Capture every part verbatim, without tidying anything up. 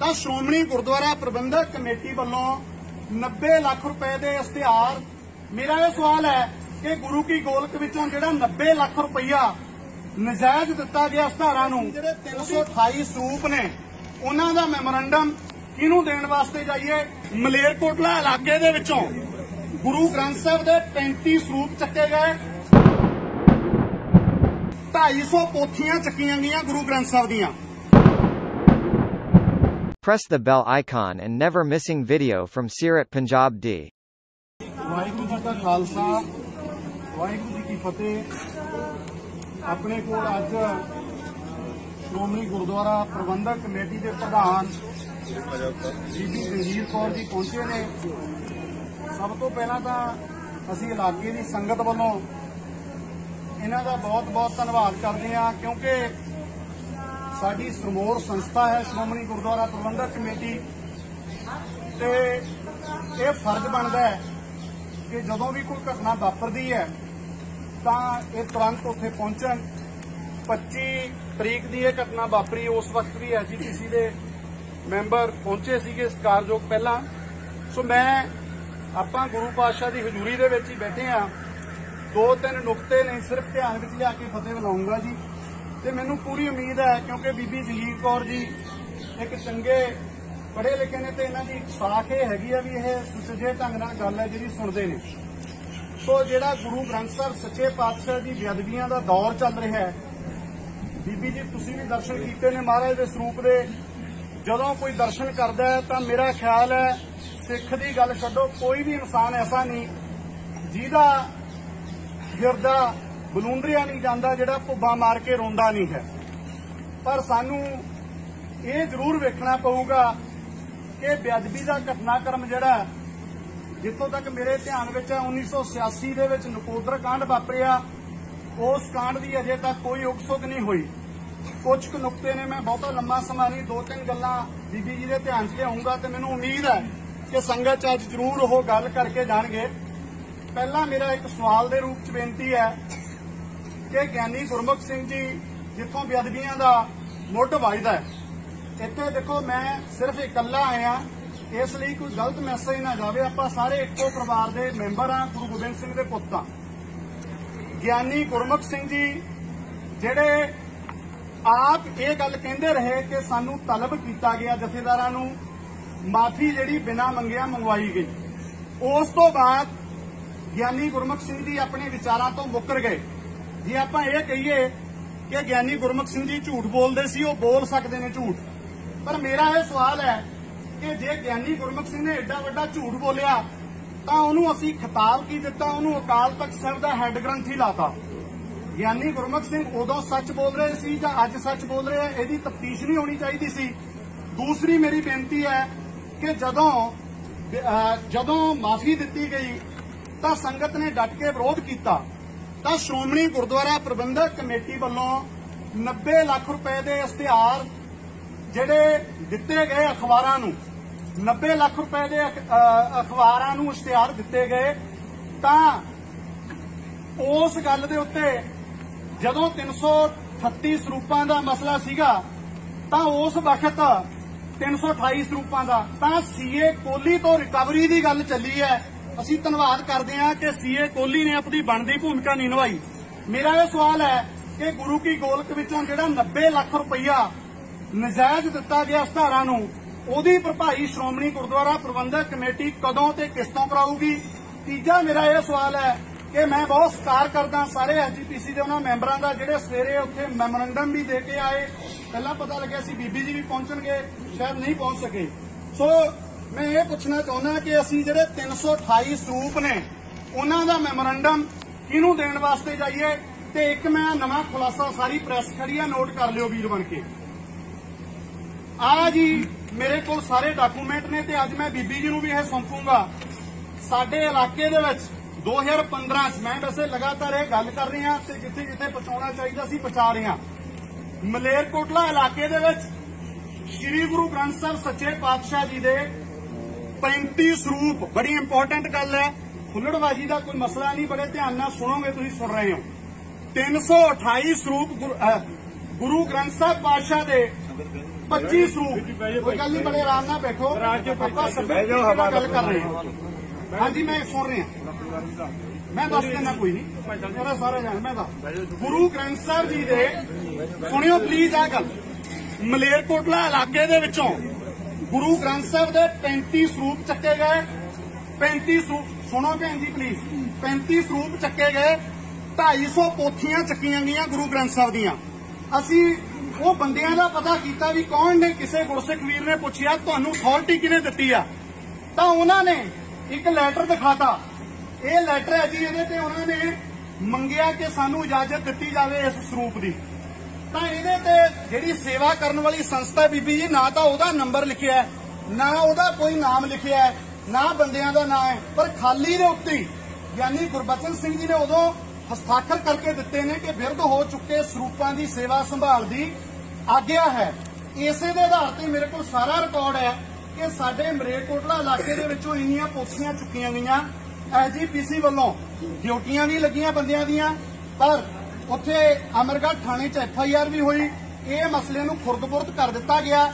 तो श्रोमणी गुरुद्वारा प्रबंधक कमेटी वालों नब्बे लाख रुपए के इश्तेहार। मेरा यह सवाल है कि गुरु की गोलक विचों जिहड़ा नब्बे लाख रुपया नजायज दिता गया इश्तेहारां नूं जिहड़े तीन सौ अठाई सूप ने उन्हां दा मैमोरेंडम किहनूं देण वास्ते जाइए। मलेरकोटला इलाके दे विचों गुरु ग्रंथ साहिब दे पैंती सूप चक्के गए, ढाई सौ पोथियां चक्कियां गईयां गुरु ग्रंथ साहिब दीयां। Press the bell icon and never missing video from Seerat Punjab Di. Waheguru जी का खालसा, वाहेगुरू जी की फतेह। अपने को आज श्रोमणी गुरुद्वारा प्रबंधक कमेटी के प्रधान बीबी जगीर कौर जी पहुंचे ने। सब तो पहला तो असीं इलाके की संगत वालों इन्हां दा बहुत बहुत धन्नवाद करते हैं, क्योंकि साडी सरमोर संस्था है श्रोमणी गुरुद्वारा प्रबंधक कमेटी। तो यह फर्ज बनता है कि जदों भी कोई घटना वापरती है तो यह तुरंत उत्थे पहुंचन। पच्ची तरीक की यह घटना वापरी, उस वक्त भी एच जी टी सी के मैंबर पहुंचे सीगे सकारयोग पहला। सो मैं आपां गुरु पातशाह की हजूरी दे विच ही बैठे हाँ, दो तीन नुकते ने सिर्फ ध्यान में लिया के फतेह बनाऊंगा जी। तो मैनू पूरी उम्मीद है क्योंकि बीबी जगीर कौर जी एक चंगे पढ़े लिखे ने, तो इन्हां दी साख यह हैगी है भी यह सुचजे ढंग नाल गल है जिहड़ी सुणदे ने। सो जिहड़ा गुरु ग्रंथ साहिब सच्चे पातशाह दी बेअदबियां दा दौर चल रहा है, बीबी जी तुसीं भी दर्शन कीते ने महाराज दे सरूप दे। जदों कोई दर्शन करदा है तो मेरा ख्याल है सिख दी गल छड्डो, कोई भी इंसान ऐसा नहीं जिहदा गिरदा बलूंदरिया नहीं जाता, जिहड़ा भुब्बा मार के रोंदा नहीं है। पर सानू ये जरूर वेखना पऊगा कि बेअदबी का घटनाक्रम जिहड़ा जितों तक मेरे ध्यान में है उन्नीस सौ छियासी दे विच नकोदर कांड वापरिया, उस कांड की अजे तक कोई उकसुक नहीं हुई। कुछ कु नुकते ने, मैं बहुता लंबा समा नहीं, दो तीन गल्लां बीबी जी के ध्यान च लिआऊंगा तो मैनू उम्मीद है कि संगत च अज जरूर वो गल करके जाणगे। पहला मेरा एक सवाल के रूप च बेनती है कि ज्ञानी गुरमुख सिंह जी जिथों बेअदबियां का मुढ वजदा है, इत्थे देखो मैं सिर्फ इकल्ला आया, इसलिए कोई गलत मैसेज ना जावे। आपां सारे इक्को परिवार के मैंबर हाँ, गुरु गोबिंद सिंह के पुत्त हाँ। ज्ञानी गुरमुख सिंह जी जिहड़े आप ये गल कहंदे रहे कि सानू तलब कीता गया, जथेदारां नूं माफी जिहड़ी बिना मंगिया मंगवाई गई। उस तो बाद ज्ञानी गुरमुख सिंह जी अपने विचारां तो मुकर गए। जे आपां यह कहिए कि ज्ञानी गुरमुख सिंह जी झूठ बोलदे सी, वह बोल सकते हैं झूठ, पर मेरा यह सवाल है कि जे ज्ञानी गुरमुख सिंह ने एडा वड्डा झूठ बोलिया तो उन्होंने असीं खिताब की दिता, उन्होंने अकाल तख्त साहिब का हैड ग्रंथी लाता। ज्ञानी गुरमुख सिंह उदों सच बोल रहे सी जां अज सच बोल रहे हैं, इसकी तफ्तीश नहीं होनी चाहिए सी। दूसरी मेरी बेनती है कि जदों जदों माफी दिती गई तो संगत ने डट के विरोध किया, तो श्रोमणी गुरुद्वारा प्रबंधक कमेटी वालों नब्बे लाख रुपए के इश्तेहार जिहड़े दिते गए अखबारां नूं, नब्बे लाख रुपए के अखबारां नूं इश्तेहार दिते गए। तां उस गल दे उत्ते जदों तीन सौ अठत्ती सरूपां दा मसला सीगा तां उस वक्त तीन सौ अठाई सरूपां दा तां सीए कोहली तो रिकवरी की गल चली है। असीं धन्नवाद करते हैं कि सीए कोहली ने अपनी बनती भूमिका नहीं निभाई। मेरा यह सवाल है कि गुरु की गोलक विचों जिहड़ा नब्बे लाख रुपया नजायज दिता गया इश्तेहारां नूं, उहदी भरपाई श्रोमणी गुरुद्वारा प्रबंधक कमेटी कदों ते किस्तों कराऊगी। तीजा मेरा यह सवाल है कि मैं बहुत सत्कार करदा सारे एच जी पी सी के उन्हां मैंबरां दा जिहड़े सवेरे उत्थे मैमोरेंडम भी दे के आए। पहलां पता लग्गिआ सी बीबी जी भी पहुंचणगे, शायद नहीं पहुंच सके। सो मैं ये पूछना चाहना कि असीं जिहड़े तीन सौ अठाई सूप ने उन्हां दा मैमोरेंडम किहनूं देण वास्ते जाइए। तो एक मैं नवां खुलासा, सारी प्रैस खड़ी है, नोट कर लिओ वीर बन के। आ जी मेरे कोल सारे डाकूमेंट ने, तो अज मैं बीबी जी नूं भी यह सौंपूंगा। साडे इलाके दे विच दो हज़ार पंद्रह च मैं वैसे लगातार यह गल कर रहा ते जिथे जिथे पहुंचाउणा चाहीदा सी पहुंचा रहा। मलेरकोटला इलाके दे विच श्री गुरु ग्रंथ साहिब सच्चे पातशाह जी दे पैंती सरूप, बड़ी इंपोर्टेंट गल है, हुल्लड़बाजी का कोई मसला नहीं, बड़े ध्यान नाल सुनोगे तुसीं सुन रहे हो। तीन सौ अठाई सरूप गुरु ग्रंथ साहिब पातशाह दे पच्चीस रूप, कोई गल नहीं, बड़े आराम ना बैठो, अपना सब्जेक्ट गल कर रहे हैं। हाँ जी, मैं सुन रहे हैं, मैं दस देना कोई नहीं, मेरा सारा जान मैं दस। गुरु ग्रंथ साहब जी दे सुनियो प्लीज आ गल, मलेरकोटला इलाके दे विचों गुरु ग्रंथ साहब दे पैंती सरूप चके गए, पैंती सरूप सुनो भैन जी प्लीज, पैंती सरूप चके गए, ढाई सौ पोथियां चकिया गई गुरु ग्रंथ साहब दियां। असी वो बंदियां दा पता कीता भी कौन ने, किसी गुरसिख वीर ने पूछिया तुहानू अथॉरिटी किने दित्ती आ, तां उन्होंने एक लैटर दिखाता, ये लैटर है जी, इहदे ते उन्होंने मंगिया कि सानू इजाजत दित्ती जावे इस सरूप दी। तां इहदे ते जिहड़ी सेवा करन वाली संस्था बीबी जी, ना तां उहदा नंबर लिखिया है, ना उहदा कोई नाम लिखिया है, ना बंदियां दा नाम है, पर खाली दे उत्ते यानी गुरबचन सिंह जी ने उदों हस्ताक्षर करके दिते ने कि विरद हो चुके सरूपां दी सेवा संभाल दी आग्या है। इसे दे आधार ते मेरे को सारा रिकॉर्ड है कि साडे मलेरकोटला इलाके दे विचों इन्नियां पोथियां चुकियां गईयां, एसजीपीसी वालों ड्यूटियां भी लगियां बंदियां दीयां, पर उत्थे अमरगढ़ थाणे च एफआईआर भी हुई, इस मसले नूं खुर्द-बुर्द कर दिता गया।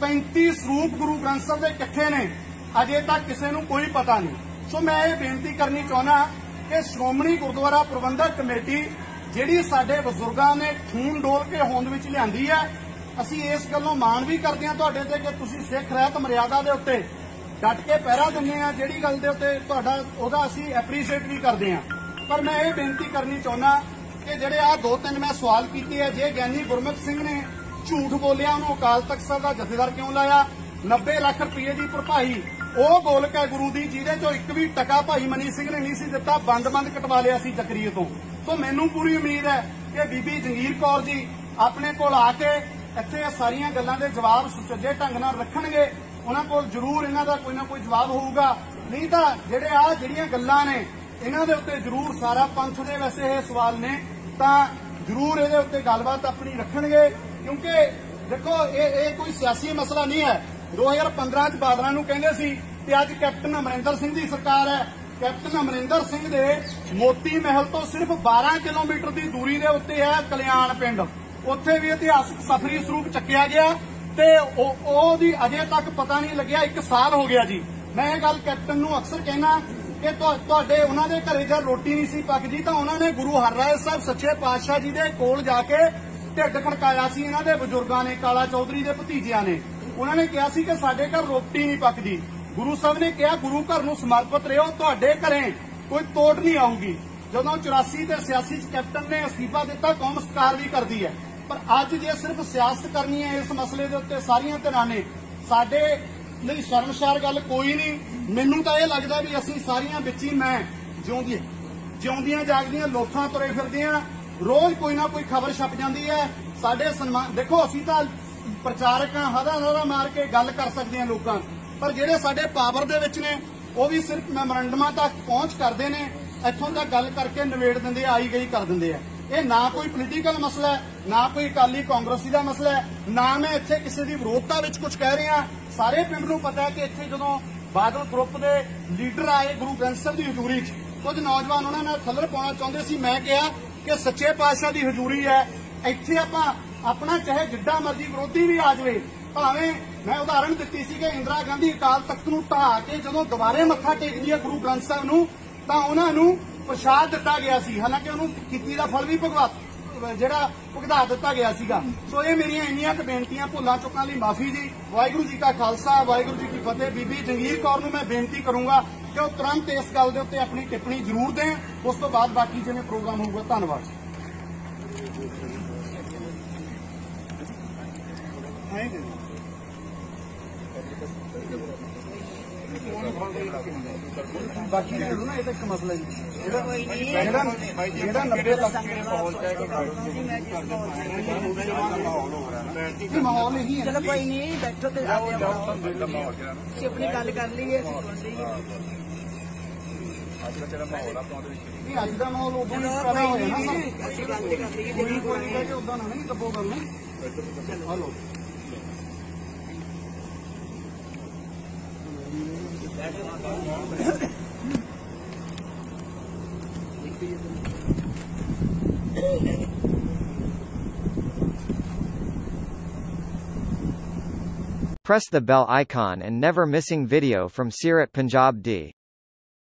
पैंती सरूप गुरु ग्रंथ साहब दे कित्थे ने अजे तक किसी नूं कोई पता नहीं। सो मैं ये बेनती करनी चाहुंदा कि श्रोमणी गुरुद्वारा प्रबंधक कमेटी जिहड़ी साडे बजुर्गां ने खून डोल के होंद विच लिआंदी है, असीं इस गल्लों माण भी करदे हां तुहाडे ते कि तुसीं सिख रहत मर्यादा दे उत्ते डट के पैरा दिंदे आ, जिहड़ी गल दे उत्ते तुहाडा ओहदा असीं एप्रीशिएट भी करदे हां। पर मैं ये बेनती करनी चाहुंदा कि जिहड़े आ दो तीन मैं सवाल कीते आ, जे ज्ञानी गुरमुख सिंह ने झूठ बोलिया उन्होंने अकाल तख्त साहब का जथेदार क्यों लाया? नब्बे लख रुपये की भरपाई ਉਹ ਗੋਲਕ है गुरु की, जिहदे चो एक भी टका भाई मनी सिंह ने नहीं सी दिता, बंद बंद कटवा लिया सी चक्रीए तो। सो मैनू पूरी उम्मीद है कि बीबी जंगीर कौर जी अपने कोल आके इत्थे सारियां गल्लां दे जवाब सुचज्जे ढंग नाल रखणगे, उहनां कोल जरूर इहनां दा कोई ना कोई जवाब होऊगा, नहीं तां जिहड़े आ जिहड़ियां गल्लां ने इहनां दे उत्ते जरूर सारा पंथ दे वैसे इह सवाल ने तां जरूर इहदे उत्ते गलबात अपनी रखणगे, क्योंकि देखो ये कोई सियासी मसला नहीं है। दो हजार पंद्रह च बादलों नूं कहिंदे सी ते अज कैप्टन अमरिंदर सिंह दी सरकार है। कैप्टन अमरिंदर सिंह दे मोती महल तो सिर्फ बारह किलोमीटर की दूरी दे उत्ते है कल्याण पिंड, उत्थे भी इतिहासक सफरी सरूप चक्या गया ते ओहदी अजे तक पता नहीं लग्या, एक साल हो गया जी। मैं ये गल कैप्टन नूं अक्सर कहना कि तुहाडे उहनां दे घरे जद रोटी नहीं सी पकदी तां उहनां ने गुरु हर राय साहब सच्चे पातशाह जी दे कोल जाके ढिड खड़काया सी, इहनां दे बजुर्गां ने, काला चौधरी दे भतीजियां ने, उन्होंने कहा कि साडे घर रोटी नहीं पकदी। गुरु साहब ने कहा गुरु घर नूं समर्पित रहो, तुहाडे घरे कोई तोड़ नहीं आऊगी। जदों चौरासी ते सियासी कैप्टन ने अस्तीफा दिता, कौम स्वीकार भी करती है, पर अज जे सिर्फ सियासत करनी है इस मसले के उत्ते सारियां धिरां ने, साडे लई शर्मशार गल कोई नहीं। मैनू तां इह लगदा भी असीं सारियां विच ही मैं जिउंदी जिउंदियां जागदियां लोथां तुरे फिरदियां, रोज कोई ना कोई खबर छप जांदी है साडे सन्मान। देखो असीं तां प्रचारक हदा हदा मार के गल कर सकते हैं लोगों, पर जिहड़े साडे पावर दे विच ने वो भी सिर्फ मैमोरेंडमा तक पहुंच करते हैं, इत्थों तक गल करके नवेड़ दिंदे आई गई कर दिंदे आ। ये ना कोई पोलीटिकल मसला है, ना कोई अकाली कांग्रेसी का मसला है, ना मैं इत्थे किसी की विरोधता विच कुछ कह रहा। सारे पिंड नूं पता है कि इत्थे जदों बादल ग्रुप के लीडर आए गुरु ग्रंथ साहब की हजूरी च, कुछ नौजवान उन्हां नाल थल्लड़ पाउणा चाहुंदे सी। मैं कहा कि सच्चे पातशाह की हजूरी है, इत्थे आपां अपना चाहे जिड्डा मर्जी विरोधी भी आ जाए, भावें मैं उदाहरण दिती सी कि इंदिरा गांधी अकाल तख्त नूं ढा के जदों दुबारे मत्था टेकदी है गुरु ग्रंथ साहब नूं तां उन्हां नूं प्रशाद दिता गया सी, हालांकि उन्हूं कीती दा फल भी भगवा जिहड़ा भुगता दिता गया सीगा। सो ये मेरियां इन्नियां क बेनतियां, भुल्लां चुकां लई माफी जी। वाहिगुरू जी का खालसा, वाहिगुरू जी की फतेह। बीबी जंगीर कौर नूं मैं बेनती करूंगा कि वो तुरंत इस गल दे उत्ते अपनी टिप्पणी जरूर देण, उस तो बाद बाकी जिवें प्रोग्राम होऊगा। धन्नवाद। बाकी ना ये तो एक मसला ही है, माहौल ही है। चलो कोई नहीं, बैठो तो अपनी गल कर लीए। अज का माहौल उदों नहीं दबो गल hello Press the bell icon and never missing video from Seerat Punjab Di.